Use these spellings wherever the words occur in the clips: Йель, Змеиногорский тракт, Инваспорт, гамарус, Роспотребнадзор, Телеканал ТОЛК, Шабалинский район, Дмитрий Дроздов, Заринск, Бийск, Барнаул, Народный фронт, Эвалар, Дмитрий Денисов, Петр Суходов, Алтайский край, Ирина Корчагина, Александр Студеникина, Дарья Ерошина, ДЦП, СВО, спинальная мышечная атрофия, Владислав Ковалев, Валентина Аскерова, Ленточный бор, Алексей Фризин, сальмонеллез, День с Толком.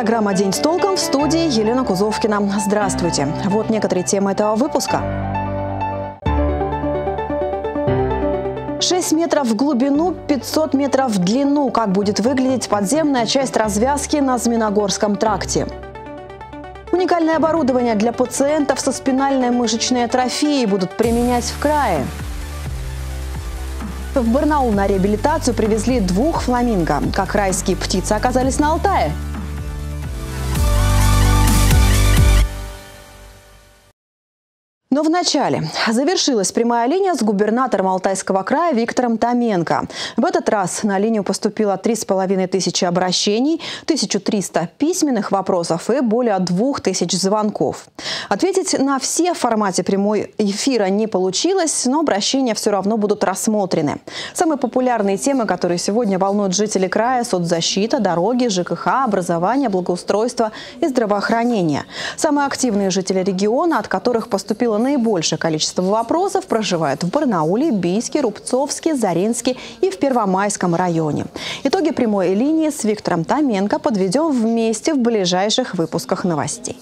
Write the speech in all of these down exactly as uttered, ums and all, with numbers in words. Программа «День с толком», в студии Елена Кузовкина. Здравствуйте. Вот некоторые темы этого выпуска. шесть метров в глубину, пятьсот метров в длину. Как будет выглядеть подземная часть развязки на Змеиногорском тракте? Уникальное оборудование для пациентов со спинальной мышечной атрофией будут применять в крае. В Барнаул на реабилитацию привезли двух фламинго. Как райские птицы оказались на Алтае? Но вначале завершилась прямая линия с губернатором Алтайского края Виктором Томенко. В этот раз на линию поступило три с половиной тысячи обращений, тысяча триста письменных вопросов и более двух тысяч звонков. Ответить на все в формате прямой эфира не получилось, но обращения все равно будут рассмотрены. Самые популярные темы, которые сегодня волнуют жителей края – соцзащита, дороги, ЖКХ, образование, благоустройство и здравоохранение. Самые активные жители региона, от которых поступило на наибольшее количество вопросов, проживают в Барнауле, Бийске, Рубцовске, Заринске и в Первомайском районе. Итоги прямой линии с Виктором Томенко подведем вместе в ближайших выпусках новостей.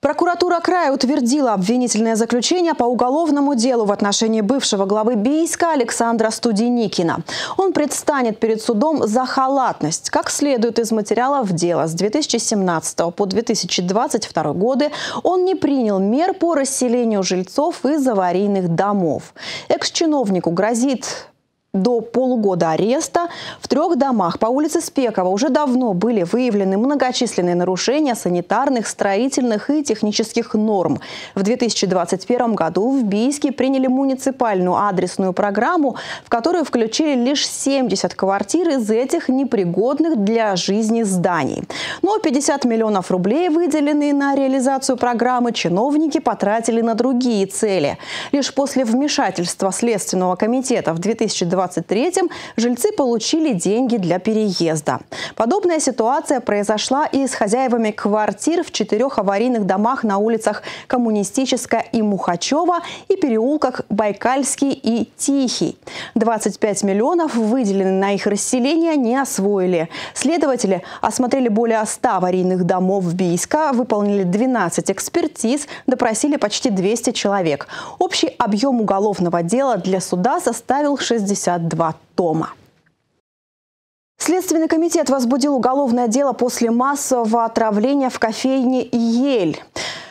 Прокуратура края утвердила обвинительное заключение по уголовному делу в отношении бывшего главы Бийска Александра Студеникина. Он предстанет перед судом за халатность. Как следует из материалов дела, с две тысячи семнадцатого по две тысячи двадцать второй годы он не принял мер по расселению жильцов из аварийных домов. Экс-чиновнику грозит до полугода ареста. В трех домах по улице Спекова уже давно были выявлены многочисленные нарушения санитарных, строительных и технических норм. В две тысячи двадцать первом году в Бийске приняли муниципальную адресную программу, в которую включили лишь семьдесят квартир из этих непригодных для жизни зданий. Но пятьдесят миллионов рублей, выделенные на реализацию программы, чиновники потратили на другие цели. Лишь после вмешательства Следственного комитета в две тысячи двадцать третьем жильцы получили деньги для переезда. Подобная ситуация произошла и с хозяевами квартир в четырех аварийных домах на улицах Коммунистическая и Мухачева и переулках Байкальский и Тихий. двадцать пять миллионов, выделены на их расселение, не освоили. Следователи осмотрели более ста аварийных домов Бийска, выполнили двенадцать экспертиз, допросили почти двести человек. Общий объем уголовного дела для суда составил шестьдесят два тома. Следственный комитет возбудил уголовное дело после массового отравления в кофейне «Йель».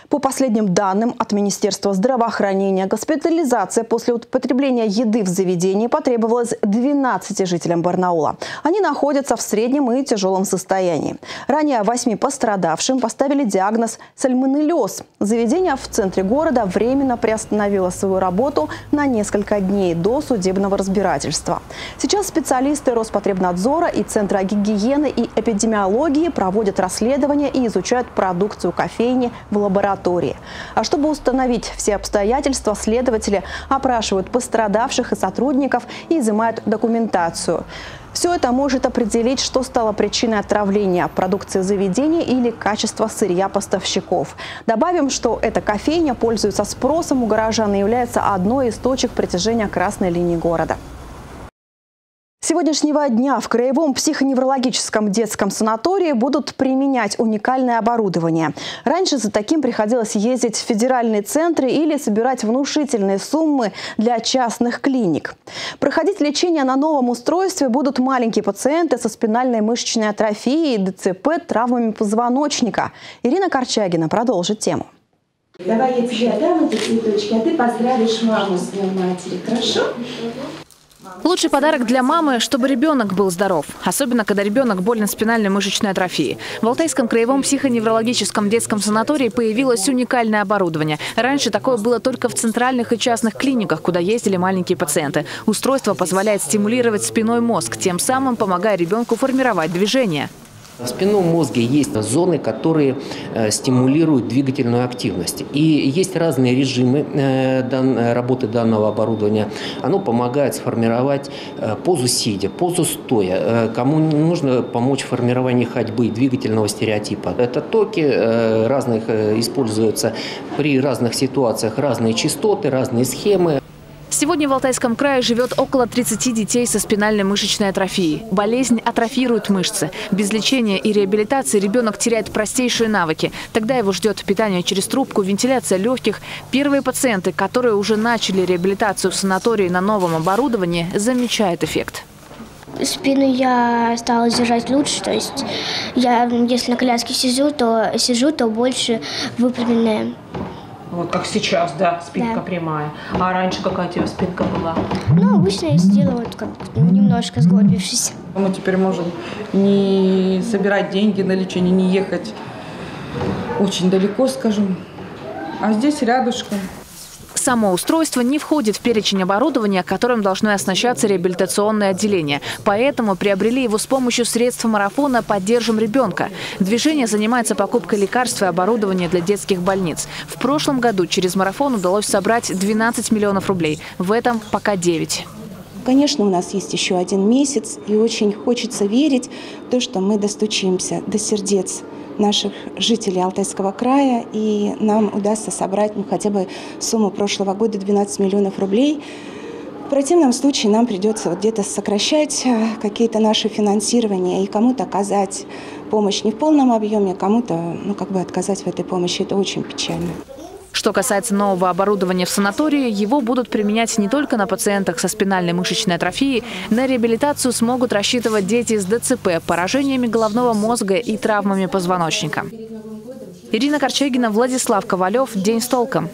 По последним данным от Министерства здравоохранения, госпитализация после употребления еды в заведении потребовалась двенадцати жителям Барнаула. Они находятся в среднем и тяжелом состоянии. Ранее восьми пострадавшим поставили диагноз сальмонеллез. Заведение в центре города временно приостановило свою работу на несколько дней до судебного разбирательства. Сейчас специалисты Роспотребнадзора и Центра гигиены и эпидемиологии проводят расследование и изучают продукцию кофейни в лаборатории. А чтобы установить все обстоятельства, следователи опрашивают пострадавших и сотрудников и изымают документацию. Все это может определить, что стало причиной отравления – продукции заведения или качество сырья поставщиков. Добавим, что эта кофейня пользуется спросом у горожан и является одной из точек притяжения красной линии города. С сегодняшнего дня в краевом психоневрологическом детском санатории будут применять уникальное оборудование. Раньше за таким приходилось ездить в федеральные центры или собирать внушительные суммы для частных клиник. Проходить лечение на новом устройстве будут маленькие пациенты со спинальной мышечной атрофией, ДЦП, травмами позвоночника. Ирина Корчагина продолжит тему. Давай я тебе отдам эти цветочки, а ты поздравишь маму с днем матери, хорошо? Лучший подарок для мамы, чтобы ребенок был здоров. Особенно, когда ребенок болен спинальной мышечной атрофией. В Алтайском краевом психоневрологическом детском санатории появилось уникальное оборудование. Раньше такое было только в центральных и частных клиниках, куда ездили маленькие пациенты. Устройство позволяет стимулировать спиной мозг, тем самым помогая ребенку формировать движение. В спинном мозге есть зоны, которые стимулируют двигательную активность. И есть разные режимы работы данного оборудования. Оно помогает сформировать позу сидя, позу стоя. Кому нужно помочь в формировании ходьбы и двигательного стереотипа. Это токи разных используются при разных ситуациях, разные частоты, разные схемы. Сегодня в Алтайском крае живет около тридцати детей со спинальной мышечной атрофией. Болезнь атрофирует мышцы. Без лечения и реабилитации ребенок теряет простейшие навыки. Тогда его ждет питание через трубку, вентиляция легких. Первые пациенты, которые уже начали реабилитацию в санатории на новом оборудовании, замечают эффект. Спину я стала держать лучше, то есть я, если на коляске сижу, то сижу, то больше выпрямленная. Вот как сейчас, да, спинка да. прямая. А раньше какая у тебя спинка была? Ну, обычно я сидела вот как немножко сгорбившись. Мы теперь можем не собирать деньги на лечение, не ехать очень далеко, скажем, а здесь рядышком. Само устройство не входит в перечень оборудования, которым должны оснащаться реабилитационные отделения. Поэтому приобрели его с помощью средств марафона «Поддержим ребенка». Движение занимается покупкой лекарств и оборудования для детских больниц. В прошлом году через марафон удалось собрать двенадцать миллионов рублей. В этом пока девять. Конечно, у нас есть еще один месяц, и очень хочется верить в то, что мы достучимся до сердец наших жителей Алтайского края, и нам удастся собрать ну, хотя бы сумму прошлого года двенадцать миллионов рублей. В противном случае нам придется вот где-то сокращать какие-то наши финансирования и кому-то оказать помощь не в полном объеме, кому-то ну, как бы отказать в этой помощи. Это очень печально. Что касается нового оборудования в санатории, его будут применять не только на пациентах со спинальной мышечной атрофией. На реабилитацию смогут рассчитывать дети с ДЦП, поражениями головного мозга и травмами позвоночника. Ирина Корчагина, Владислав Ковалев. День с толком.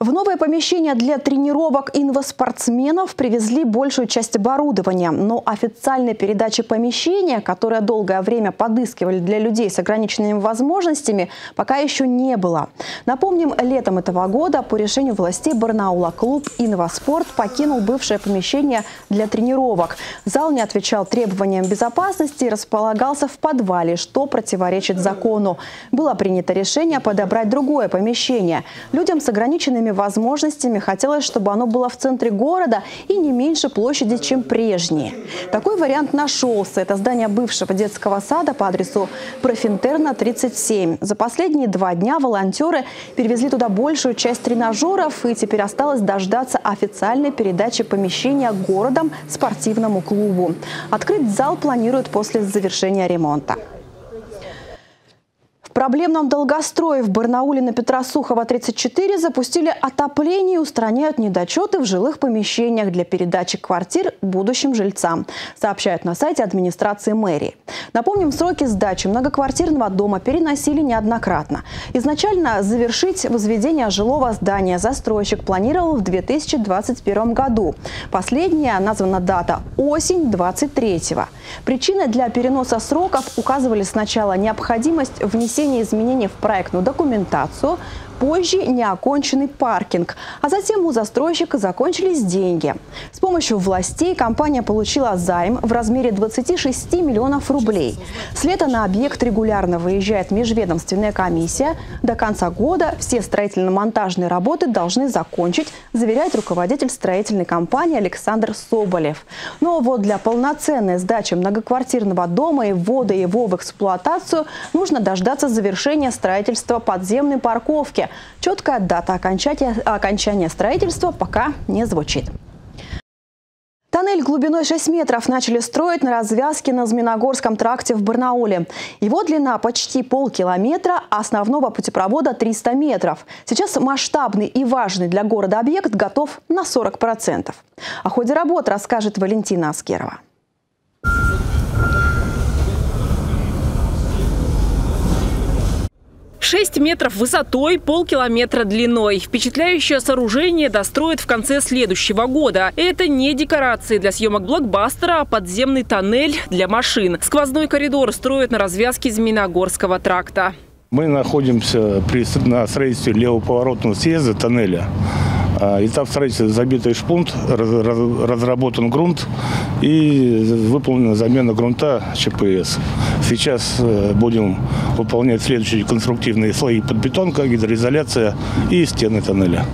В новое помещение для тренировок инваспортсменов привезли большую часть оборудования. Но официальной передачи помещения, которое долгое время подыскивали для людей с ограниченными возможностями, пока еще не было. Напомним, летом этого года по решению властей Барнаула клуб «Инваспорт» покинул бывшее помещение для тренировок. Зал не отвечал требованиям безопасности и располагался в подвале, что противоречит закону. Было принято решение подобрать другое помещение. Людям с ограниченными возможностями хотелось, чтобы оно было в центре города и не меньше площади, чем прежние. Такой вариант нашелся. Это здание бывшего детского сада по адресу Профинтерна, тридцать семь. За последние два дня волонтеры перевезли туда большую часть тренажеров, и теперь осталось дождаться официальной передачи помещения городом спортивному клубу. Открыть зал планируют после завершения ремонта. В проблемном долгострое в Барнауле на Петра Сухова, тридцать четыре, запустили отопление и устраняют недочеты в жилых помещениях для передачи квартир будущим жильцам, сообщают на сайте администрации мэрии. Напомним, сроки сдачи многоквартирного дома переносили неоднократно. Изначально завершить возведение жилого здания застройщик планировал в две тысячи двадцать первом году. Последняя названа дата – осень двадцать третьего. Причиной для переноса сроков указывали сначала необходимость внесения изменений в проектную документацию, позже неоконченный паркинг, а затем у застройщика закончились деньги. С помощью властей компания получила займ в размере двадцати шести миллионов рублей. С лета на объект регулярно выезжает межведомственная комиссия. До конца года все строительно-монтажные работы должны закончить, заверяет руководитель строительной компании Александр Соболев. Но вот для полноценной сдачи многоквартирного дома и ввода его в эксплуатацию нужно дождаться завершения строительства подземной парковки. Четкая дата окончания, окончания строительства пока не звучит. Тоннель глубиной шесть метров начали строить на развязке на Змеиногорском тракте в Барнауле. Его длина почти полкилометра, а основного путепровода триста метров. Сейчас масштабный и важный для города объект готов на сорок процентов. О ходе работ расскажет Валентина Аскерова. шесть метров высотой, полкилометра длиной. Впечатляющее сооружение достроят в конце следующего года. Это не декорации для съемок блокбастера, а подземный тоннель для машин. Сквозной коридор строят на развязке Змеиногорского тракта. Мы находимся при, на строительстве левоповоротного съезда тоннеля. Этап строительства забитый шпунт, разработан грунт и выполнена замена грунта ЧПС. Сейчас будем выполнять следующие конструктивные слои подбетонка, гидроизоляция и стены тоннеля.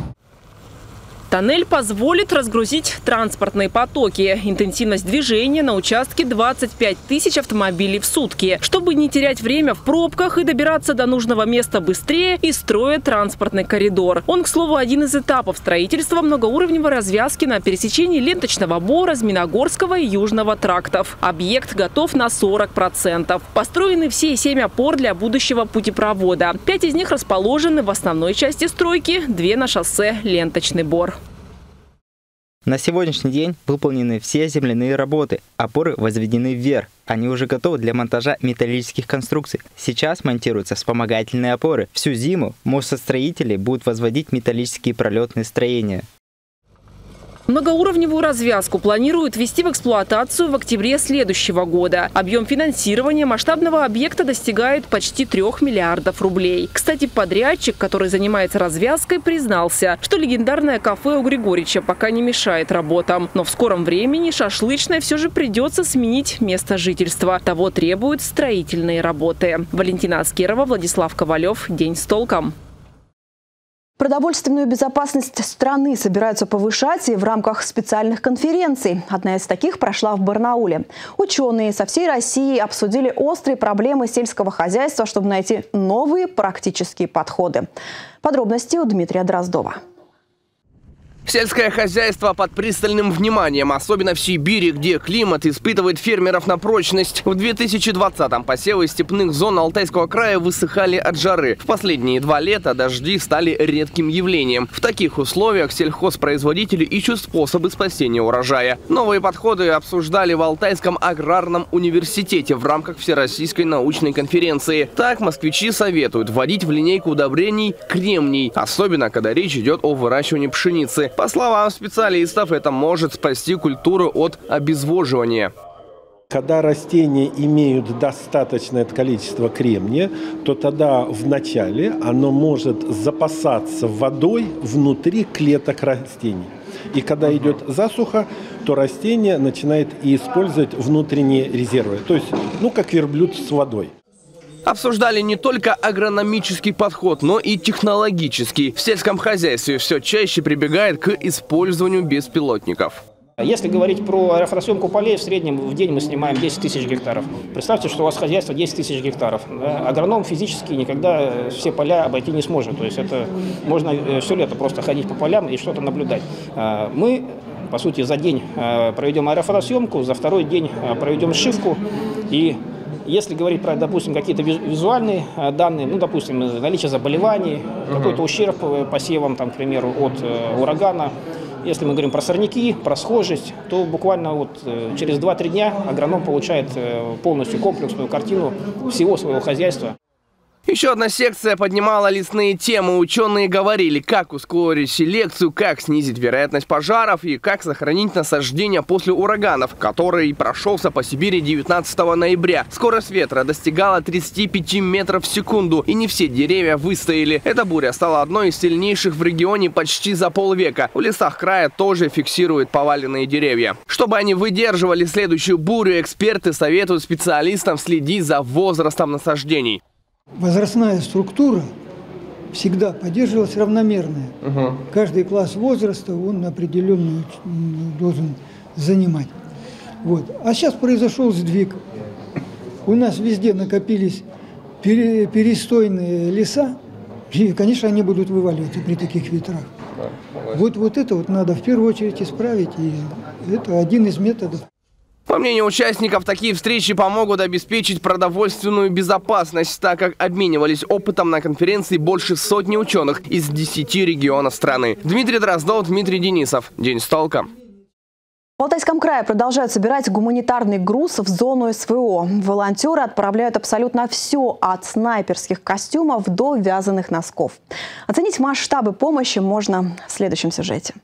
Тоннель позволит разгрузить транспортные потоки. Интенсивность движения на участке двадцать пять тысяч автомобилей в сутки. Чтобы не терять время в пробках и добираться до нужного места быстрее, и строят транспортный коридор. Он, к слову, один из этапов строительства многоуровневой развязки на пересечении Ленточного бора, Змеиногорского и Южного трактов. Объект готов на сорок процентов. Построены все семь опор для будущего путепровода. Пять из них расположены в основной части стройки, две на шоссе Ленточный бор. На сегодняшний день выполнены все земляные работы. Опоры возведены вверх. Они уже готовы для монтажа металлических конструкций. Сейчас монтируются вспомогательные опоры. Всю зиму мостостроители будут возводить металлические пролетные строения. Многоуровневую развязку планируют ввести в эксплуатацию в октябре следующего года. Объем финансирования масштабного объекта достигает почти трёх миллиардов рублей. Кстати, подрядчик, который занимается развязкой, признался, что легендарное кафе у Григорича пока не мешает работам. Но в скором времени шашлычной все же придется сменить место жительства. Того требуют строительные работы. Валентина Аскерова, Владислав Ковалев. День с толком. Продовольственную безопасность страны собираются повышать и в рамках специальных конференций. Одна из таких прошла в Барнауле. Ученые со всей России обсудили острые проблемы сельского хозяйства, чтобы найти новые практические подходы. Подробности у Дмитрия Дроздова. Сельское хозяйство под пристальным вниманием, особенно в Сибири, где климат испытывает фермеров на прочность. В две тысячи двадцатом посевы степных зон Алтайского края высыхали от жары. В последние два лета дожди стали редким явлением. В таких условиях сельхозпроизводители ищут способы спасения урожая. Новые подходы обсуждали в Алтайском аграрном университете в рамках Всероссийской научной конференции. Так, москвичи советуют вводить в линейку удобрений кремний, особенно когда речь идет о выращивании пшеницы. По словам специалистов, это может спасти культуру от обезвоживания. Когда растения имеют достаточное количество кремния, то тогда в начале оно может запасаться водой внутри клеток растений. И когда идет засуха, то растение начинает использовать внутренние резервы. То есть, ну, как верблюд с водой. Обсуждали не только агрономический подход, но и технологический. В сельском хозяйстве все чаще прибегает к использованию беспилотников. Если говорить про расъемку полей, в среднем в день мы снимаем десять тысяч гектаров. Представьте, что у вас хозяйство десять тысяч гектаров. Агроном физически никогда все поля обойти не сможет. То есть это можно все лето просто ходить по полям и что-то наблюдать. Мы, по сути, за день проведем аэрофотосъемку, за второй день проведем сшивку и... Если говорить про, допустим, какие-то визуальные данные, ну, допустим, наличие заболеваний, угу. какой-то ущерб посевам, там, к примеру, от э, урагана. Если мы говорим про сорняки, про схожесть, то буквально вот э, через два-три дня агроном получает э, полностью комплексную картину всего своего хозяйства. Еще одна секция поднимала лесные темы. Ученые говорили, как ускорить селекцию, как снизить вероятность пожаров и как сохранить насаждения после ураганов, который прошелся по Сибири девятнадцатого ноября. Скорость ветра достигала тридцати пяти метров в секунду, и не все деревья выстояли. Эта буря стала одной из сильнейших в регионе почти за полвека. В лесах края тоже фиксируют поваленные деревья. Чтобы они выдерживали следующую бурю, эксперты советуют специалистам следить за возрастом насаждений. Возрастная структура всегда поддерживалась равномерная. Угу. Каждый класс возраста он определенную должен занимать. Вот. А сейчас произошел сдвиг. У нас везде накопились пере, перестойные леса, и, конечно, они будут вываливаться при таких ветрах. Вот, вот это вот надо в первую очередь исправить, и это один из методов. По мнению участников, такие встречи помогут обеспечить продовольственную безопасность, так как обменивались опытом на конференции больше сотни ученых из десяти регионов страны. Дмитрий Дроздов, Дмитрий Денисов. День с толком. В Алтайском крае продолжают собирать гуманитарный груз в зону СВО. Волонтеры отправляют абсолютно все, от снайперских костюмов до вязаных носков. Оценить масштабы помощи можно в следующем сюжете.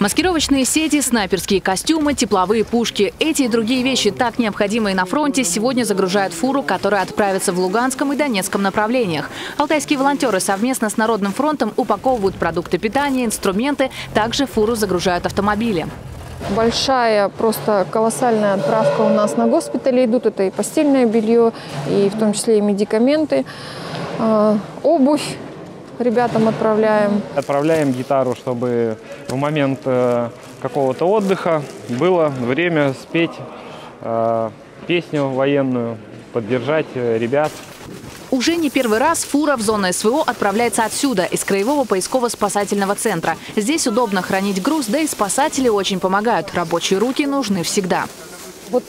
Маскировочные сети, снайперские костюмы, тепловые пушки. Эти и другие вещи, так необходимые на фронте, сегодня загружают фуру, которая отправится в Луганском и Донецком направлениях. Алтайские волонтеры совместно с Народным фронтом упаковывают продукты питания, инструменты. Также фуру загружают автомобили. Большая, просто колоссальная отправка у нас на госпитале идут. Это и постельное белье, и в том числе и медикаменты, обувь. ребятам отправляем. Отправляем гитару, чтобы в момент э, какого-то отдыха было время спеть э, песню военную, поддержать э, ребят. Уже не первый раз фура в зону СВО отправляется отсюда, из краевого поисково-спасательного центра. Здесь удобно хранить груз, да и спасатели очень помогают. Рабочие руки нужны всегда. Вот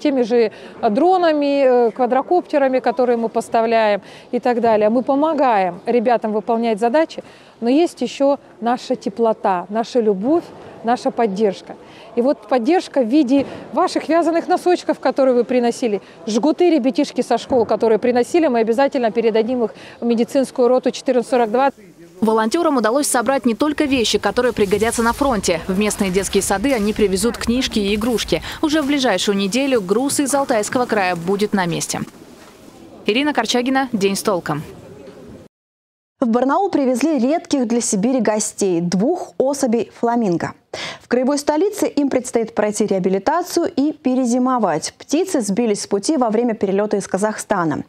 теми же дронами, квадрокоптерами, которые мы поставляем и так далее. Мы помогаем ребятам выполнять задачи, но есть еще наша теплота, наша любовь, наша поддержка. И вот поддержка в виде ваших вязаных носочков, которые вы приносили, жгуты ребятишки со школ, которые приносили, мы обязательно передадим их в медицинскую роту четырнадцать сорок два. Волонтерам удалось собрать не только вещи, которые пригодятся на фронте. В местные детские сады они привезут книжки и игрушки. Уже в ближайшую неделю груз из Алтайского края будет на месте. Ирина Корчагина, «День с толком». В Барнаул привезли редких для Сибири гостей – двух особей фламинго. В краевой столице им предстоит пройти реабилитацию и перезимовать. Птицы сбились с пути во время перелета из Казахстана.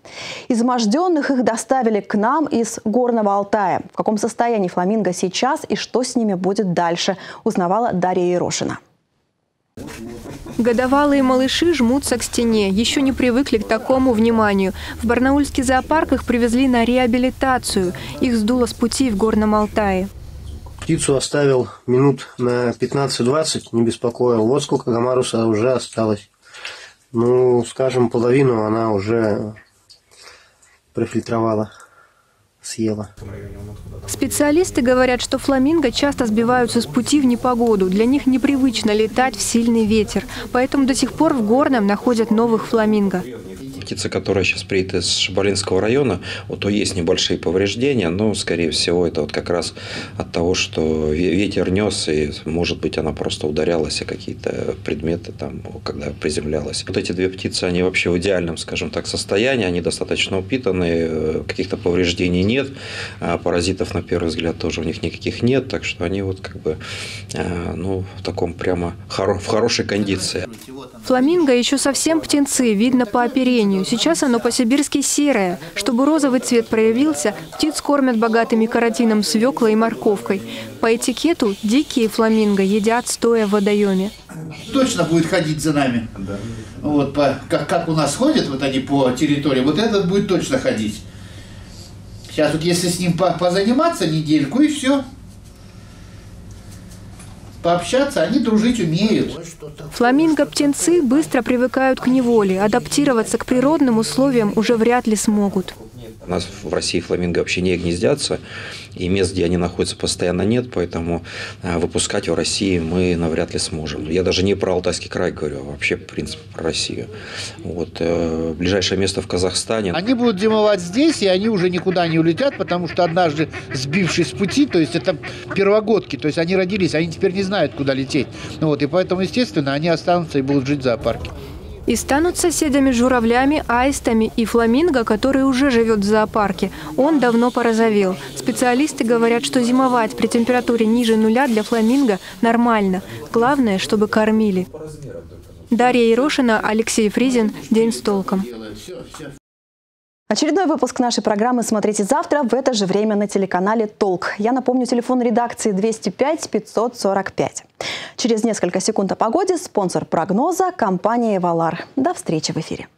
Изможденных их доставили к нам из Горного Алтая. В каком состоянии фламинго сейчас и что с ними будет дальше, узнавала Дарья Ерошина. Годовалые малыши жмутся к стене. Еще не привыкли к такому вниманию. В барнаульский зоопарк их привезли на реабилитацию. Их сдуло с пути в Горном Алтае. Птицу оставил минут на пятнадцать-двадцать, не беспокоил. Вот сколько гамаруса уже осталось. Ну, скажем, половину она уже профильтровала. Съела. Специалисты говорят, что фламинго часто сбиваются с пути в непогоду. Для них непривычно летать в сильный ветер. Поэтому до сих пор в Горном находят новых фламинго. Птица, которая сейчас приедет из Шабалинского района, вот то есть небольшие повреждения, но, скорее всего, это вот как раз от того, что ветер нес, и, может быть, она просто ударялась о какие-то предметы, там, когда приземлялась. Вот эти две птицы, они вообще в идеальном, скажем так, состоянии, они достаточно упитаны, каких-то повреждений нет, паразитов, на первый взгляд, тоже у них никаких нет, так что они вот как бы, ну, в таком прямо хоро- в хорошей кондиции. Фламинго еще совсем птенцы, видно по оперению. Сейчас оно по-сибирски серое. Чтобы розовый цвет проявился, птиц кормят богатыми каротином, свеклой и морковкой. По этикету дикие фламинго едят стоя в водоеме. Точно будет ходить за нами. Да. Вот, по, как, как у нас ходят вот они по территории, вот этот будет точно ходить. Сейчас вот если с ним позаниматься недельку, и все. Пообщаться, они дружить умеют. Фламинго-птенцы быстро привыкают к неволе. Адаптироваться к природным условиям уже вряд ли смогут. У нас в России фламинго вообще не гнездятся, и мест, где они находятся, постоянно нет, поэтому выпускать в России мы навряд ли сможем. Я даже не про Алтайский край говорю, а вообще, в принципе, про Россию. Вот, ближайшее место в Казахстане. Они будут зимовать здесь, и они уже никуда не улетят, потому что однажды сбившись с пути, то есть это первогодки, то есть они родились, они теперь не знают, куда лететь. Вот, и поэтому, естественно, они останутся и будут жить в зоопарке. И станут соседями журавлями, аистами и фламинго, который уже живет в зоопарке. Он давно порозовел. Специалисты говорят, что зимовать при температуре ниже нуля для фламинго нормально. Главное, чтобы кормили. Дарья Ерошина, Алексей Фризин, «День с толком». Очередной выпуск нашей программы смотрите завтра в это же время на телеканале «Толк». Я напомню, телефон редакции двести пять пятьсот сорок пять. Через несколько секунд о погоде. Спонсор прогноза – компания «Эвалар». До встречи в эфире.